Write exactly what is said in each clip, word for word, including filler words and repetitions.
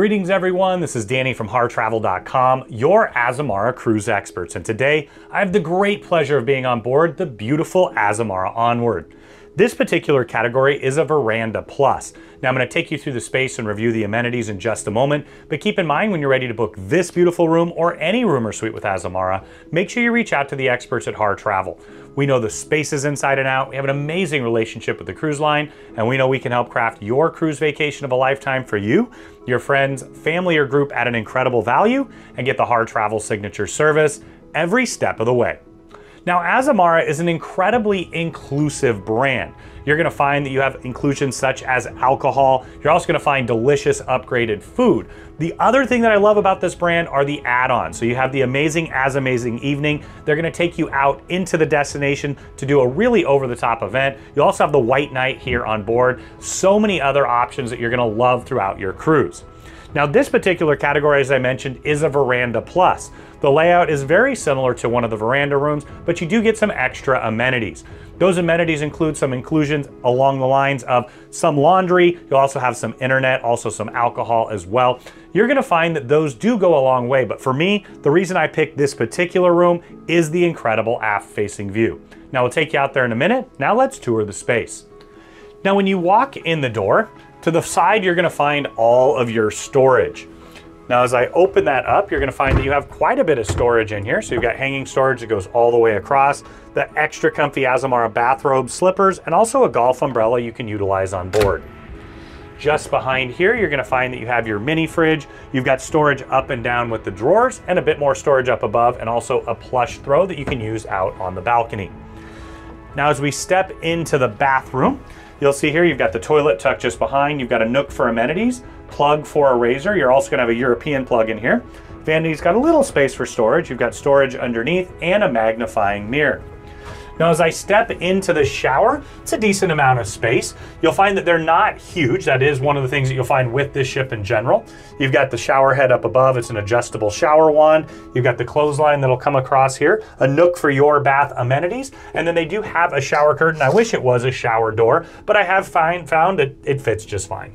Greetings everyone, this is Danny from harr travel dot com, your Azamara cruise experts, and today I have the great pleasure of being on board the beautiful Azamara Onward. This particular category is a Veranda Plus. Now I'm going to take you through the space and review the amenities in just a moment, but keep in mind when you're ready to book this beautiful room or any room or suite with Azamara, make sure you reach out to the experts at Harr Travel. We know the spaces inside and out, we have an amazing relationship with the cruise line, and we know we can help craft your cruise vacation of a lifetime for you, your friends, family, or group at an incredible value, and get the Harr Travel signature service every step of the way. Now, Azamara is an incredibly inclusive brand. You're gonna find that you have inclusions such as alcohol. You're also gonna find delicious upgraded food. The other thing that I love about this brand are the add-ons. So you have the amazing AzAmazing Evening. They're gonna take you out into the destination to do a really over-the-top event. You also have the White Knight here on board. So many other options that you're gonna love throughout your cruise. Now, this particular category, as I mentioned, is a Veranda Plus. The layout is very similar to one of the veranda rooms, but you do get some extra amenities. Those amenities include some inclusions along the lines of some laundry. You'll also have some internet, also some alcohol as well. You're gonna find that those do go a long way, but for me, the reason I picked this particular room is the incredible aft-facing view. Now, we'll take you out there in a minute. Now, let's tour the space. Now, when you walk in the door, to the side, you're gonna find all of your storage. Now, as I open that up, you're gonna find that you have quite a bit of storage in here. So you've got hanging storage that goes all the way across, the extra comfy Azamara bathrobe, slippers, and also a golf umbrella you can utilize on board. Just behind here, you're gonna find that you have your mini fridge. You've got storage up and down with the drawers and a bit more storage up above, and also a plush throw that you can use out on the balcony. Now, as we step into the bathroom, you'll see here you've got the toilet tucked just behind. You've got a nook for amenities, plug for a razor. You're also gonna have a European plug in here. Vanity's got a little space for storage. You've got storage underneath and a magnifying mirror. Now, as I step into the shower, it's a decent amount of space. You'll find that they're not huge. That is one of the things that you'll find with this ship in general. You've got the shower head up above. It's an adjustable shower wand. You've got the clothesline that'll come across here, a nook for your bath amenities. And then they do have a shower curtain. I wish it was a shower door, but I have find, found that it fits just fine.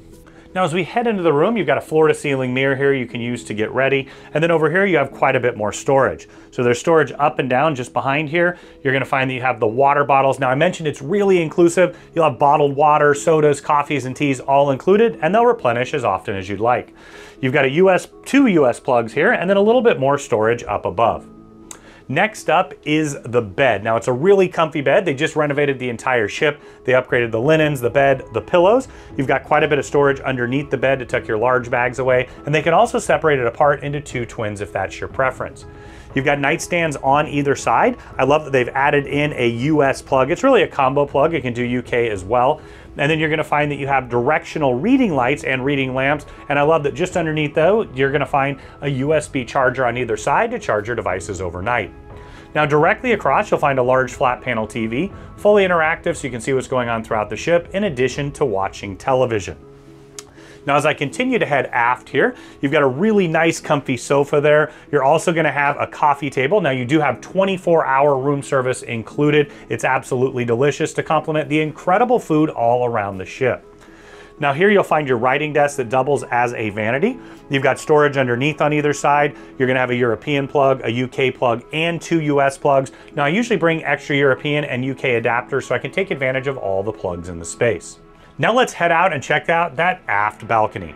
Now, as we head into the room, you've got a floor-to-ceiling mirror here you can use to get ready. And then over here, you have quite a bit more storage. So there's storage up and down just behind here. You're gonna find that you have the water bottles. Now, I mentioned it's really inclusive. You'll have bottled water, sodas, coffees, and teas all included, and they'll replenish as often as you'd like. You've got a U S, two U S plugs here, and then a little bit more storage up above. Next up is the bed. Now, it's a really comfy bed. They just renovated the entire ship. They upgraded the linens, the bed, the pillows. You've got quite a bit of storage underneath the bed to tuck your large bags away. And they can also separate it apart into two twins if that's your preference. You've got nightstands on either side. I love that they've added in a U S plug. It's really a combo plug. It can do U K as well. And then you're gonna find that you have directional reading lights and reading lamps. And I love that just underneath though, you're gonna find a U S B charger on either side to charge your devices overnight. Now, directly across, you'll find a large flat panel T V, fully interactive, so you can see what's going on throughout the ship, in addition to watching television. Now, as I continue to head aft here, you've got a really nice comfy sofa there. You're also gonna have a coffee table. Now, you do have twenty-four hour room service included. It's absolutely delicious to complement the incredible food all around the ship. Now, here you'll find your writing desk that doubles as a vanity. You've got storage underneath on either side. You're gonna have a European plug, a U K plug, and two U S plugs. Now, I usually bring extra European and U K adapters so I can take advantage of all the plugs in the space. Now let's head out and check out that aft balcony.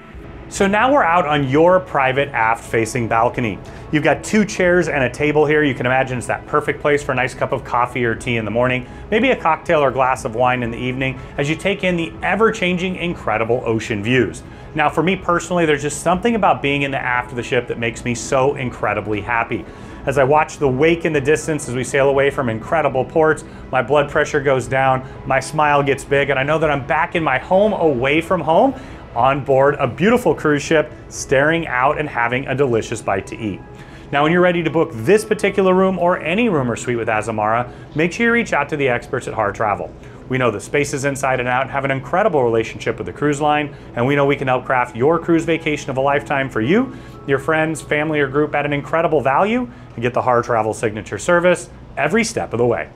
So now we're out on your private aft-facing balcony. You've got two chairs and a table here. You can imagine it's that perfect place for a nice cup of coffee or tea in the morning, maybe a cocktail or glass of wine in the evening as you take in the ever-changing incredible ocean views. Now, for me personally, there's just something about being in the aft of the ship that makes me so incredibly happy. As I watch the wake in the distance as we sail away from incredible ports, my blood pressure goes down, my smile gets big, and I know that I'm back in my home away from home on board a beautiful cruise ship, staring out and having a delicious bite to eat. Now, when you're ready to book this particular room or any room or suite with Azamara, make sure you reach out to the experts at Harr Travel. We know the spaces inside and out and have an incredible relationship with the cruise line, and we know we can help craft your cruise vacation of a lifetime for you, your friends, family, or group at an incredible value, and get the Harr Travel signature service every step of the way.